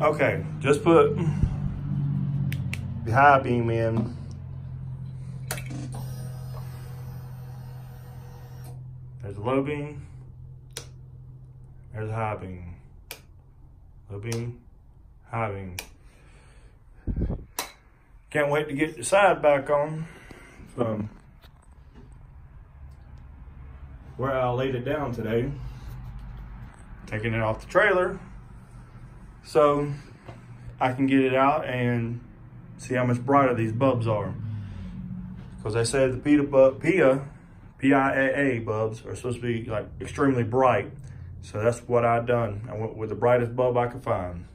Okay, just put the high beam in. There's a low beam. There's a high beam. Low beam, high beam. Can't wait to get the side back on. So, where I laid it down today, taking it off the trailer so I can get it out and see how much brighter these bulbs are. Because they said the PIAA bulbs are supposed to be like extremely bright. So that's what I done. I went with the brightest bulb I could find.